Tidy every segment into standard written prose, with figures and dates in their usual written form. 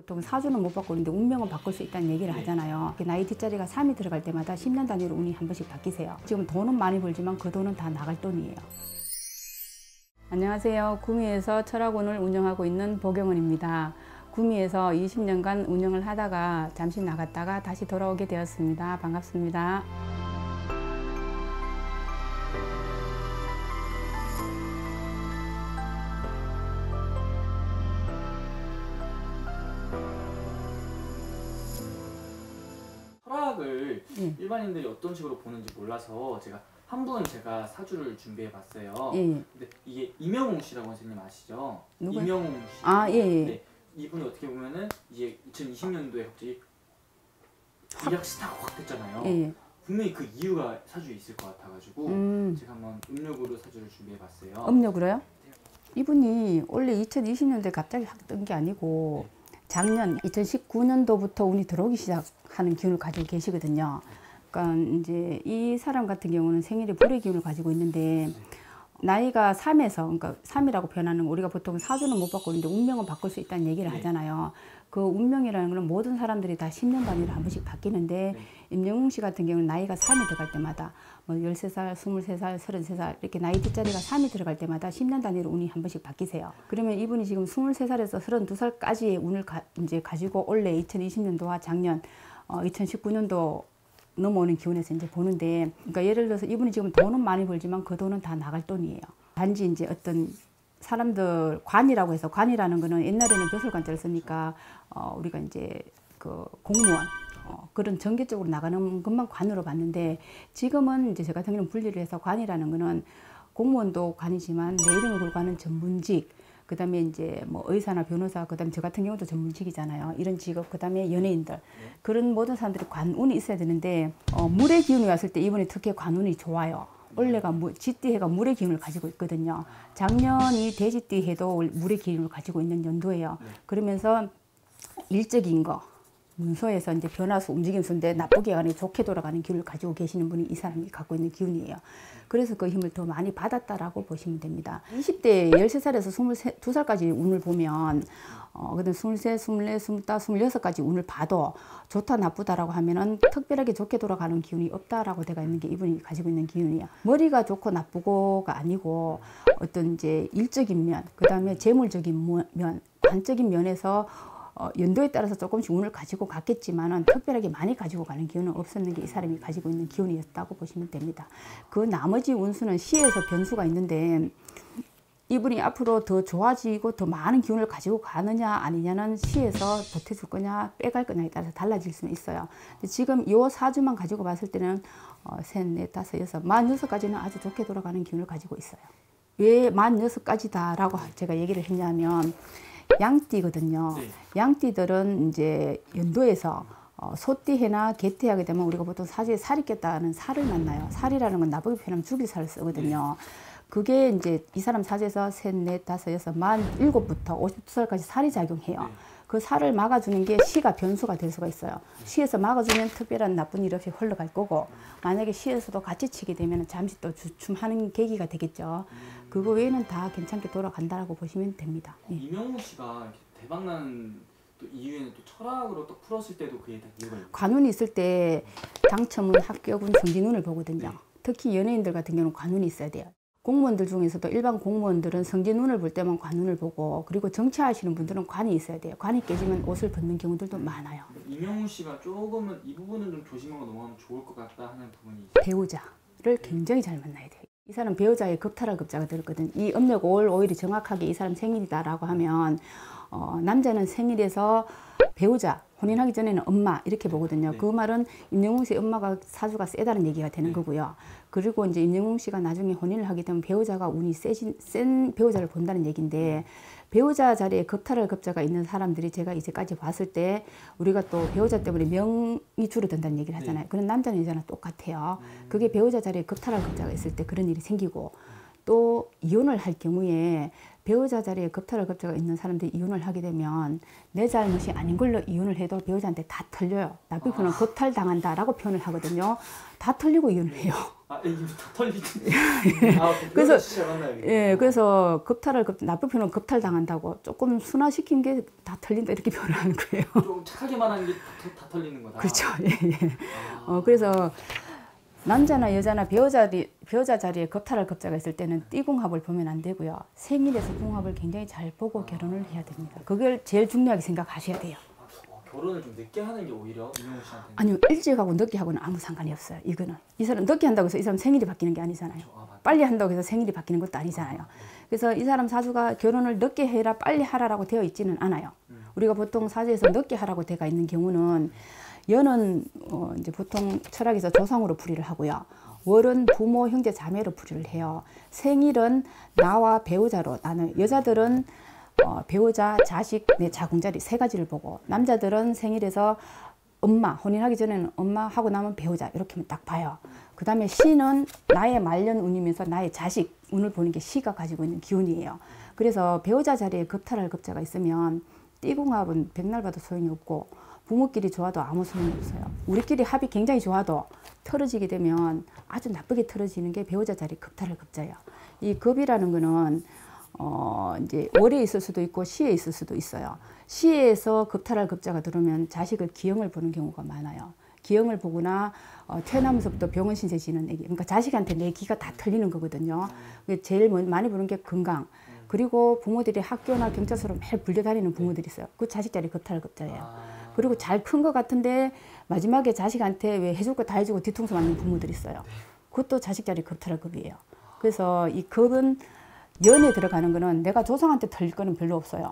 보통 4주는 못 바꾸는데 운명은 바꿀 수 있다는 얘기를 하잖아요. 나이 뒷자리가 3이 들어갈 때마다 10년 단위로 운이 한 번씩 바뀌세요. 지금 돈은 많이 벌지만 그 돈은 다 나갈 돈이에요. 안녕하세요. 구미에서 철학원을 운영하고 있는 보경원입니다. 구미에서 20년간 운영을 하다가 잠시 나갔다가 다시 돌아오게 되었습니다. 반갑습니다. 철학을 일반인들이 어떤 식으로 보는지 몰라서 제가 한 분 제가 사주를 준비해봤어요. 근데 이게 임영웅 씨라고 선생님 아시죠? 누구야? 임영웅 씨. 네. 이분이 어떻게 보면은 이제 2020년도에 갑자기 일약시타가 확 됐잖아요. 분명히 그 이유가 사주에 있을 것 같아가지고 제가 한번 음력으로 사주를 준비해봤어요. 음력으로요? 이분이 원래 2020년도에 갑자기 확 뜬 게 아니고 작년 2019년도부터 운이 들어오기 시작하는 기운을 가지고 계시거든요. 그러니까 이제 이 사람 같은 경우는 생일에 불의 기운을 가지고 있는데 나이가 3에서 그러니까 3이라고 변하는 거, 우리가 보통 4주는 못 바꾸는데 운명은 바꿀 수 있다는 얘기를 하잖아요. 그 운명이라는 건 모든 사람들이 다 10년 단위로 한 번씩 바뀌는데 임영웅 씨 같은 경우는 나이가 3이 들어갈 때마다 뭐 13살, 23살, 33살 이렇게 나이 뒷자리가 3이 들어갈 때마다 10년 단위로 운이 한 번씩 바뀌세요. 그러면 이분이 지금 23살에서 32살까지의 운을 이제 가지고 원래 2020년도와 작년 2019년도 넘어오는 기운에서 이제 보는데, 그러니까 예를 들어서 이분이 지금 돈은 많이 벌지만 그 돈은 다 나갈 돈이에요. 단지 이제 어떤 사람들 관이라고 해서, 관이라는 거는 옛날에는 벼슬관자를 쓰니까 우리가 이제 그 공무원 그런 정계 쪽으로 나가는 것만 관으로 봤는데, 지금은 이제 저 같은 경우는 분리를 해서 관이라는 거는 공무원도 관이지만 내 이름을 걸고 하는 전문직, 그 다음에 이제 뭐 의사나 변호사, 그 다음에 저 같은 경우도 전문직이잖아요. 이런 직업, 그 다음에 연예인들. 그런 모든 사람들이 관운이 있어야 되는데, 물의 기운이 왔을 때 이번에 특히 관운이 좋아요. 원래가 지띠해가 물의 기운을 가지고 있거든요. 작년이 돼지띠해도 물의 기운을 가지고 있는 연도예요. 그러면서 일적인 거, 문서에서 이제 변화수, 움직임수인데 나쁘게 가는, 좋게 돌아가는 기운을 가지고 계시는 분이 이 사람이 갖고 있는 기운이에요. 그래서 그 힘을 더 많이 받았다라고 보시면 됩니다. 20대 13살에서 22살까지 운을 보면, 그다음 23, 24, 26까지 운을 봐도 좋다, 나쁘다라고 하면은 특별하게 좋게 돌아가는 기운이 없다라고 돼가 있는 게 이분이 가지고 있는 기운이에요. 머리가 좋고 나쁘고가 아니고 어떤 이제 일적인 면, 그 다음에 재물적인 면, 관적인 면에서 연도에 따라서 조금씩 운을 가지고 갔겠지만은 특별하게 많이 가지고 가는 기운은 없었는 게 이 사람이 가지고 있는 기운이었다고 보시면 됩니다. 그 나머지 운수는 시에서 변수가 있는데, 이분이 앞으로 더 좋아지고 더 많은 기운을 가지고 가느냐 아니냐는 시에서 보태줄 거냐 빼갈 거냐에 따라서 달라질 수는 있어요. 근데 지금 요 4주만 가지고 봤을 때는 3, 4, 5, 6, 16까지는 아주 좋게 돌아가는 기운을 가지고 있어요. 왜 16까지다 라고 제가 얘기를 했냐면, 양띠거든요. 양띠들은 이제 연도에서 소띠해나 개띠하게 되면 우리가 보통 사지에 살이 꼈다는 살을 만나요. 살이라는 건 나쁘게 표현하면 죽일 살을 쓰거든요. 그게 이제 이 사람 사지에서 3, 4, 5, 6, 17부터 52살까지 살이 작용해요. 그 살을 막아주는 게 시가 변수가 될 수가 있어요. 시에서 막아주면 특별한 나쁜 일 없이 흘러갈 거고, 만약에 시에서도 같이 치게 되면 잠시 또 주춤하는 계기가 되겠죠. 그거 외에는 다 괜찮게 돌아간다라고 보시면 됩니다. 임영웅 씨가 대박난 또 이유에는 또 철학으로 또 풀었을 때도 그게 다 이유가 있어요. 관운이 있을 때 당첨운, 합격운, 승진운을 보거든요. 특히 연예인들 같은 경우는 관운이 있어야 돼요. 공무원들 중에서도 일반 공무원들은 성진운을 볼 때만 관운을 보고, 그리고 정치하시는 분들은 관이 있어야 돼요. 관이 깨지면 옷을 벗는 경우들도 많아요. 임영웅 씨가 조금은 이 부분은 좀 조심하고 넘어가면 좋을 것 같다 하는 부분이 있어요. 배우자를 굉장히 잘 만나야 돼요. 이 사람 배우자의 급탈할 급자가 들었거든. 이 음력 5월 5일이 정확하게 이 사람 생일이다라고 하면, 남자는 생일에서 배우자, 혼인하기 전에는 엄마 이렇게 보거든요. 그 말은 임영웅 씨의 엄마가 사주가 세다는 얘기가 되는 거고요. 그리고 이제 임영웅 씨가 나중에 혼인을 하게 되면 배우자가 운이 센 배우자를 본다는 얘기인데, 배우자 자리에 급탈할 급자가 있는 사람들이 제가 이제까지 봤을 때, 우리가 또 배우자 때문에 명이 줄어든다는 얘기를 하잖아요. 그런 남자는 여자나 똑같아요. 그게 배우자 자리에 급탈할 급자가 있을 때 그런 일이 생기고, 또 이혼을 할 경우에 배우자 자리에 겁탈을 있는 사람들이 이혼을 하게 되면 내 잘못이 아닌 걸로 이혼을 해도 배우자한테 다 틀려요. 나비코는 겁탈당한다라고 표현을 하거든요. 다 틀리고 이혼을 해요. 아, 이게 다 털리지. 그래서 예, 그래서 나비코는 겁탈당한다고 조금 순화시킨 게 다 털린다 이렇게 표현을 하는 거예요. 좀 착하게만 하는 게 다 털리는 거다. 그렇죠. 예, 예. 그래서 남자나 여자나 배우자 자리에 겁탈할 겁자가 있을 때는 띠궁합을 보면 안 되고요. 생일에서 궁합을 굉장히 잘 보고 결혼을 해야 됩니다. 그걸 제일 중요하게 생각하셔야 돼요. 결혼을 좀 늦게 하는 게 오히려 임영웅 씨한테는? 아니요. 일찍하고 늦게하고는 아무 상관이 없어요. 이거는. 이 사람 늦게 한다고 해서 이 사람 생일이 바뀌는 게 아니잖아요. 빨리 한다고 해서 생일이 바뀌는 것도 아니잖아요. 그래서 이 사람 사주가 결혼을 늦게 해라 빨리 하라라고 되어 있지는 않아요. 우리가 보통 사주에서 늦게 하라고 되어 있는 경우는 연은 이제 보통 철학에서 조상으로 풀이를 하고요. 월은 부모, 형제, 자매로 풀이를 해요. 생일은 나와 배우자로 나는 여자들은 배우자, 자식, 내 자궁자리 세 가지를 보고 남자들은 생일에서 엄마, 혼인하기 전에는 엄마하고 나면 배우자 이렇게만 딱 봐요. 그 다음에 시는 나의 말년 운이면서 나의 자식 운을 보는 게 시가 가지고 있는 기운이에요. 그래서 배우자 자리에 겁탈할 겁자가 있으면 띠궁합은 백날 봐도 소용이 없고 부모끼리 좋아도 아무 소용이 없어요. 우리끼리 합이 굉장히 좋아도 틀어지게 되면 아주 나쁘게 틀어지는 게 배우자 자리 겁탈을 겁자예요. 이 겁이라는 거는 이제 월에 있을 수도 있고 시에 있을 수도 있어요. 시에서 겁탈할 겁자가 들어오면 자식을 기형을 보는 경우가 많아요. 기형을 보거나 태어나면서부터 병원 신세 지는 애기. 그러니까 자식한테 내 기가 다 틀리는 거거든요. 제일 많이 보는 게 건강. 그리고 부모들이 학교나 경찰서로 매일 불려다니는 부모들이 있어요. 그 자식 자리 겁탈할 겁자예요. 그리고 잘 큰 것 같은데 마지막에 자식한테 왜 해줄 거 다 해주고 뒤통수 맞는 부모들이 있어요. 그것도 자식 자리 겁탈할 겁이에요. 그래서 이 겁은 연에 들어가는 거는 내가 조상한테 털릴 거는 별로 없어요.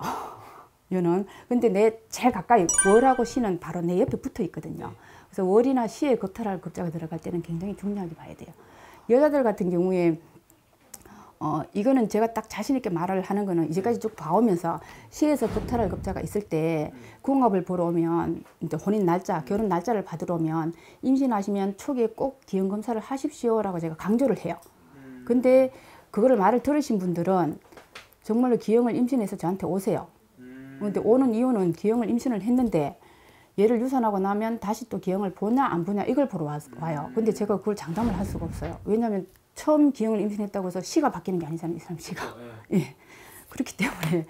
연은. 근데 내 제일 가까이 월하고 시는 바로 내 옆에 붙어 있거든요. 그래서 월이나 시에 겁탈할 겁자가 들어갈 때는 굉장히 중요하게 봐야 돼요. 여자들 같은 경우에 이거는 제가 딱 자신있게 말을 하는 거는 이제까지 쭉 봐오면서 시에서 겁탈할 겁자가 있을 때 궁합을 보러 오면 이제 혼인 날짜, 결혼 날짜를 받으러 오면 임신하시면 초기에 꼭 기형검사를 하십시오라고 제가 강조를 해요. 근데 그거를 말을 들으신 분들은 정말로 기형을 임신해서 저한테 오세요. 근데 오는 이유는 기형을 임신을 했는데 얘를 유산하고 나면 다시 또 기형을 보냐 안 보냐 이걸 보러 와요. 근데 제가 그걸 장담을 할 수가 없어요. 왜냐하면 처음 기형을 임신했다고 해서 시가 바뀌는 게 아니잖아요. 이 사람 시가. 예. 그렇기 때문에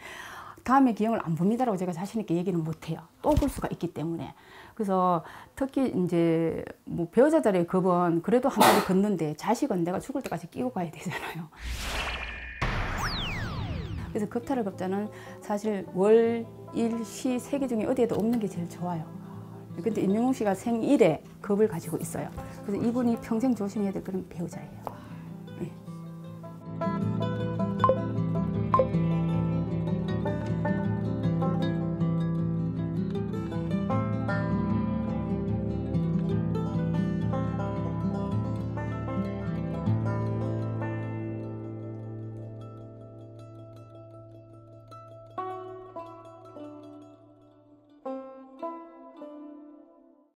다음에 기형을 안 봅니다라고 제가 자신 있게 얘기는 못해요. 또 볼 수가 있기 때문에. 그래서 특히 이제 뭐 배우자 자리의 겁은 그래도 한 번에 걷는데 자식은 내가 죽을 때까지 끼고 가야 되잖아요. 그래서 겁탈할 겁자는 사실 월, 일, 시 세 개 중에 어디에도 없는 게 제일 좋아요. 근데 임영웅 씨가 생일에 겁을 가지고 있어요. 그래서 이분이 평생 조심해야 될 그런 배우자예요.